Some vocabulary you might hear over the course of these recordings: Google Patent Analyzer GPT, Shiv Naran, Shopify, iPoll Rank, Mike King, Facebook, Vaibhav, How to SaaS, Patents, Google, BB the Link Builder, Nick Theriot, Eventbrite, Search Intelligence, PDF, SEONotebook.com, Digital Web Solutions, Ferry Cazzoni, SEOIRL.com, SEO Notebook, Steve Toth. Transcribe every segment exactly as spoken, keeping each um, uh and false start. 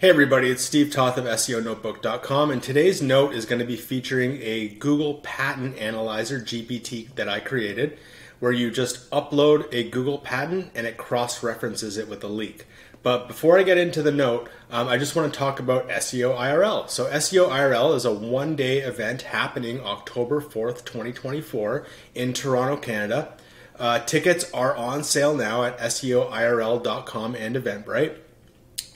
Hey everybody, it's Steve Toth of S E O Notebook dot com, and today's note is going to be featuring a Google Patent Analyzer G P T that I created, where you just upload a Google patent and it cross-references it with a leak. But before I get into the note, um, I just want to talk about S E O I R L. So S E O I R L is a one-day event happening October fourth, twenty twenty-four in Toronto, Canada. Uh, tickets are on sale now at S E O I R L dot com and Eventbrite.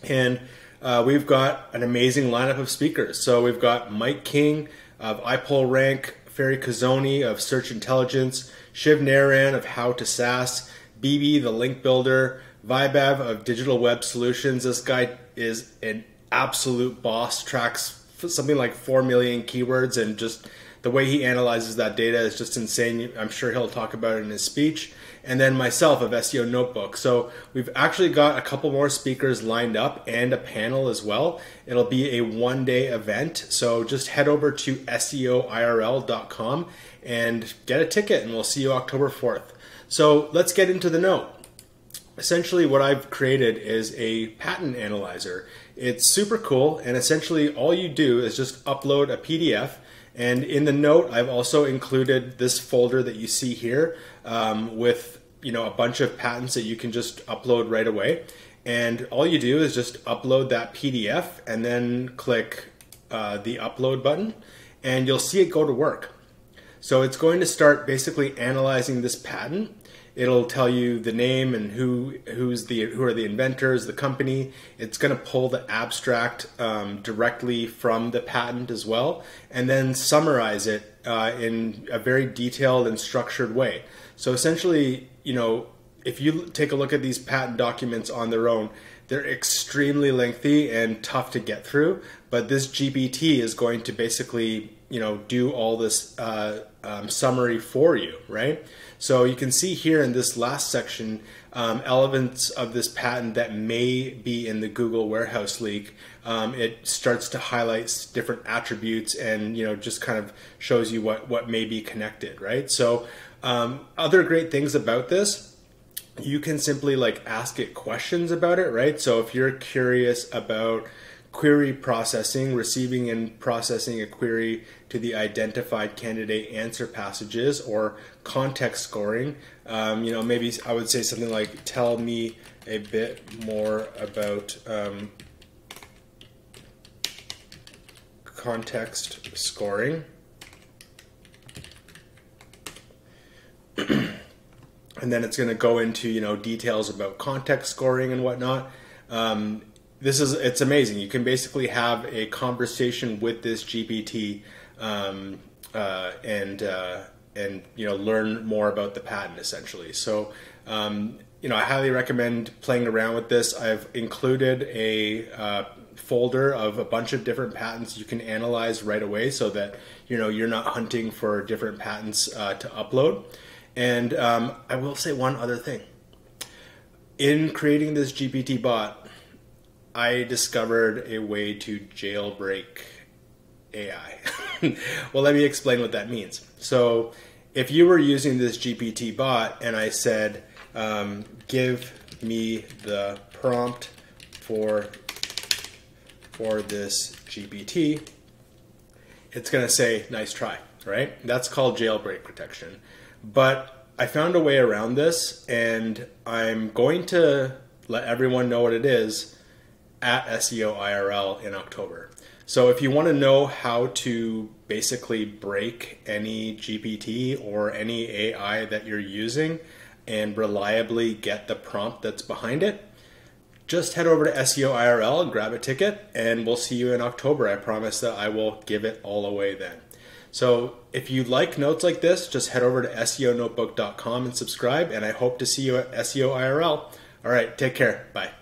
And Uh, we've got an amazing lineup of speakers. So we've got Mike King of iPoll Rank, Ferry Cazzoni of Search Intelligence, Shiv Naran of How to SaaS, B B the Link Builder, Vaibhav of Digital Web Solutions. This guy is an absolute boss, tracks something like four million keywords, and just the way he analyzes that data is just insane. I'm sure he'll talk about it in his speech. And then myself of S E O Notebook. So we've actually got a couple more speakers lined up and a panel as well. It'll be a one-day event. So just head over to S E O I R L dot com and get a ticket, and we'll see you October fourth. So let's get into the note. Essentially what I've created is a patent analyzer. It's super cool, and essentially all you do is just upload a P D F. And in the note, I've also included this folder that you see here um, with, you know, a bunch of patents that you can just upload right away. And all you do is just upload that P D F and then click uh, the upload button, and you'll see it go to work. So it's going to start basically analyzing this patent. It'll tell you the name and who who's the who are the inventors, the company. It's going to pull the abstract um, directly from the patent as well, and then summarize it uh, in a very detailed and structured way. So essentially, you know, if you take a look at these patent documents on their own, they're extremely lengthy and tough to get through. But this G P T is going to basically, you know, do all this uh, um, summary for you, right? So you can see here in this last section, um, elements of this patent that may be in the Google warehouse leak. Um, it starts to highlight different attributes and, you know, just kind of shows you what, what may be connected, right? So um, other great things about this, you can simply like ask it questions about it, right? So if you're curious about query processing, receiving and processing a query to the identified candidate answer passages, or context scoring, um, you know, maybe I would say something like, tell me a bit more about um, context scoring. And then it's going to go into, you know, details about context scoring and whatnot. Um, this is, it's amazing. You can basically have a conversation with this G P T um, uh, and, uh, and, you know, learn more about the patent essentially. So, um, you know, I highly recommend playing around with this. I've included a uh, folder of a bunch of different patents you can analyze right away so that, you know, you're not hunting for different patents uh, to upload. And um, I will say one other thing. In creating this G P T bot, I discovered a way to jailbreak A I. Well, let me explain what that means. So if you were using this G P T bot and I said, um, give me the prompt for, for this G P T, it's going to say, nice try, right? That's called jailbreak protection. But I found a way around this, and I'm going to let everyone know what it is at S E O I R L in October. So if you want to know how to basically break any G P T or any A I that you're using and reliably get the prompt that's behind it, just head over to S E O I R L and grab a ticket, and we'll see you in October. I promise that I will give it all away then. So if you like notes like this, just head over to S E O Notebook dot com and subscribe, and I hope to see you at S E O I R L. All right, take care. Bye.